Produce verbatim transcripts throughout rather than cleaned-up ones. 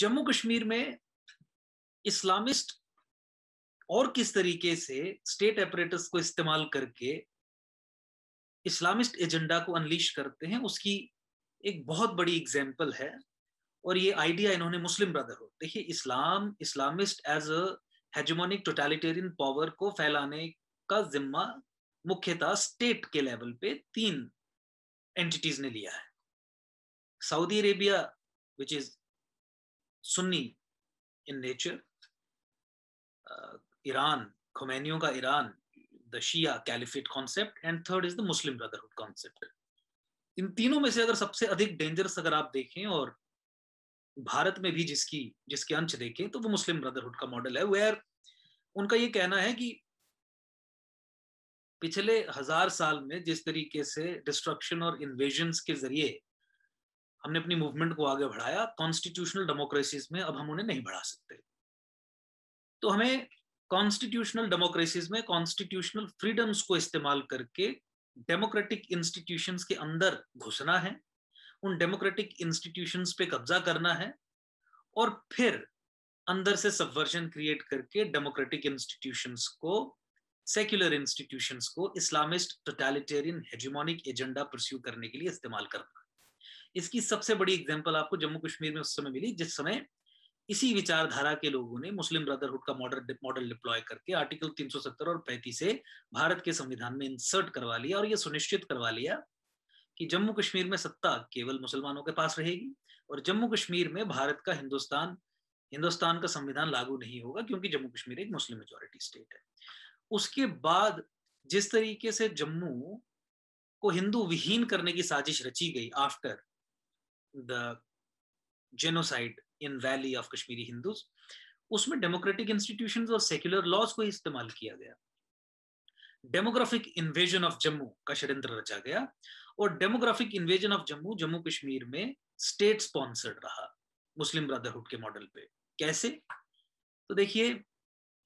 जम्मू कश्मीर में इस्लामिस्ट और किस तरीके से स्टेट अपरेटस को इस्तेमाल करके इस्लामिस्ट एजेंडा को अनलीश करते हैं, उसकी एक बहुत बड़ी एग्जाम्पल है। और ये आइडिया इन्होंने मुस्लिम ब्रदरहुड, देखिए इस्लाम Islamist as a hegemonic totalitarian power को फैलाने का जिम्मा मुख्यतः स्टेट के लेवल पे तीन एंटिटीज ने लिया है। Saudi Arabia which is Sunni in nature, Iran खुमैनियों का Iran, the Shia caliphate concept, and third is the Muslim brotherhood concept. इन तीनों में से अगर सबसे अधिक डेंजरस अगर आप देखें और भारत में भी जिसकी जिसके अंश देखें तो वो मुस्लिम ब्रदरहुड का मॉडल है, वेयर उनका ये कहना है कि पिछले हजार साल में जिस तरीके से डिस्ट्रक्शन और इन्वेजन्स के जरिए हमने अपनी मूवमेंट को आगे बढ़ाया, कॉन्स्टिट्यूशनल डेमोक्रेसीज में अब हम उन्हें नहीं बढ़ा सकते, तो हमें कॉन्स्टिट्यूशनल डेमोक्रेसीज में कॉन्स्टिट्यूशनल फ्रीडम्स को इस्तेमाल करके डेमोक्रेटिक इंस्टीट्यूशंस के अंदर घुसना है, उन डेमोक्रेटिक इंस्टीट्यूशंस पे कब्जा करना है और फिर अंदर से सबवर्जन क्रिएट करके डेमोक्रेटिक इंस्टीट्यूशंस को, सेक्युलर इंस्टीट्यूशंस को Islamist totalitarian hegemonic agenda pursue करने के लिए इस्तेमाल करना। इसकी सबसे बड़ी एग्जाम्पल आपको जम्मू कश्मीर में उस समय मिली जिस समय इसी विचारधारा के लोगों ने मुस्लिम ब्रदरहुड का मॉडल मॉडल डिप्लॉय करके आर्टिकल तीन सौ सत्तर और पैंतीस से भारत के संविधान में इंसर्ट करवा लिया और यह सुनिश्चित करवा लिया कि जम्मू कश्मीर में सत्ता केवल मुसलमानों के पास रहेगी और जम्मू कश्मीर में भारत का हिंदुस्तान हिंदुस्तान का संविधान लागू नहीं होगा क्योंकि जम्मू कश्मीर एक मुस्लिम मेजोरिटी स्टेट है। उसके बाद जिस तरीके से जम्मू को हिंदू विहीन करने की साजिश रची गई after the genocide in valley of Kashmiri Hindus, उसमें डेमोक्रेटिक इंस्टीट्यूशंस और सेक्युलर लॉज को इस्तेमाल किया गया, डेमोग्राफिक इन्वेजन ऑफ जम्मू का षड्यंत्र रचा गया और demographic invasion of Jammu Jammu Kashmir में स्टेट स्पॉन्सर्ड रहा मुस्लिम ब्रदरहुड के मॉडल पे। कैसे? तो देखिए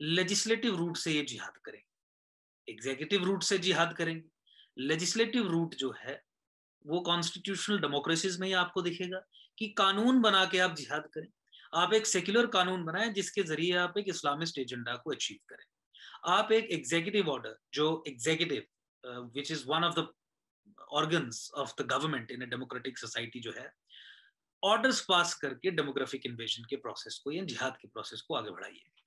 लेजिस्लेटिव रूट से ये जिहाद करेंगे, एग्जीक्यूटिव रूट से जिहाद करेंगे। लेजिस्लेटिव रूट जो है वो कॉन्स्टिट्यूशनल डेमोक्रेसीज में ही आपको दिखेगा कि कानून बना के आप जिहाद करें, आप एक सेक्युलर कानून बनाएं जिसके जरिए आप एक इस्लामिस्ट एजेंडा को अचीव करें, आप एक एग्जीक्यूटिव ऑर्डर जो executive which is one of the organs of the government in a democratic society जो है, ऑर्डर्स पास करके डेमोग्राफिक इन्वेजन के प्रोसेस को या जिहाद के प्रोसेस को आगे बढ़ाइए।